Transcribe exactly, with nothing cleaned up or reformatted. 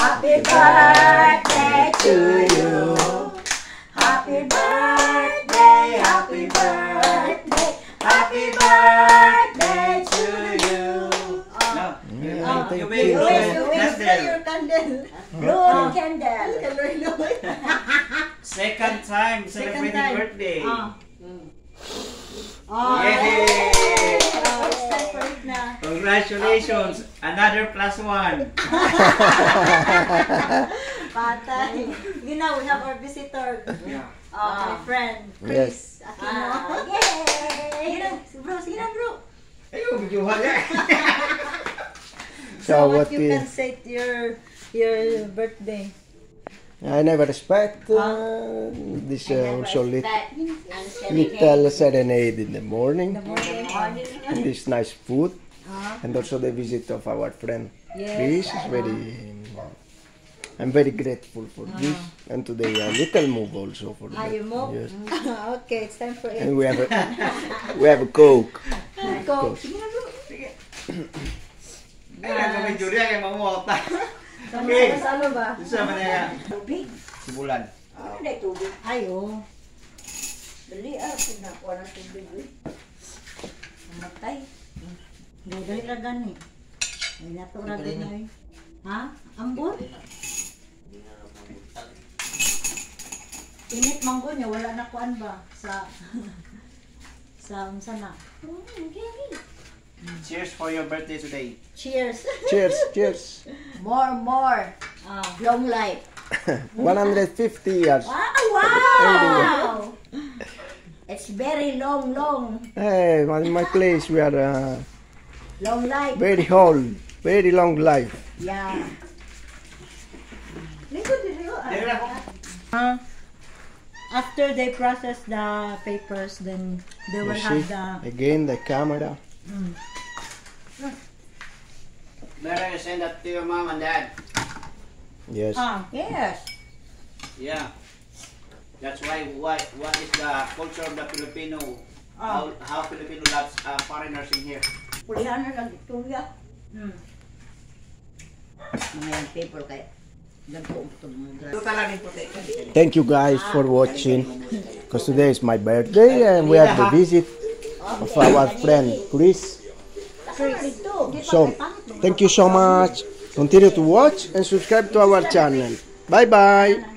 Happy birthday to you. Happy birthday, happy birthday, happy birthday to you. No, mm. you will blow your candle. Blow candle. Second time celebrating birthday. Oh. Mm. Oh. Yay! Congratulations! Another plus one! Patay! You know, we have our visitor. Yeah. Uh, my friend, Chris. Yes. Aquino. Uh, yay! You know, bro, sino bro? Ayun, you had that. So what you can say to your, your birthday? I never expect uh, this uh, also lit, little serenade in the morning, the morning. And this nice food, uh-huh. and also the visit of our friend yes, Chris is very, I'm very grateful for uh-huh. this, and today a little move also for that. You move? Yes. Okay, it's time for it. And we have a, we have a Coke. Coke. Coke. Okay. Sama ba? Sama na yan. Tubig? Simulan. Ano na yung tubig? Ay, oh. Dali ah, pinakuha ng tubig eh. Namatay. Dali ka gani. May natura gani. Ha? Ambon? Init manggo niya, wala na kuan ba? Sa... sa umsana. Okay. Cheers for your birthday today. Cheers. Cheers, cheers. More, more. Uh, long life. one hundred fifty years. Wow! Wow. It's very long, long. Hey, in my place we are... Uh, long life. Very old. Very long life. Yeah. Huh? After they process the papers, then they you will see, have the... Again, the camera. Mm. Better send that to your mom and dad. Yes. Ah, yes. Yeah. That's why what what is the culture of the Filipino? Oh. How how Filipino loves uh, foreigners in here. Pulihan na Victoria. Hmm. Mga people kay. Thank you guys for watching. Because today is my birthday and we have the visit of our friend Chris. So, thank you so much. Continue to watch and subscribe to our channel. Bye bye.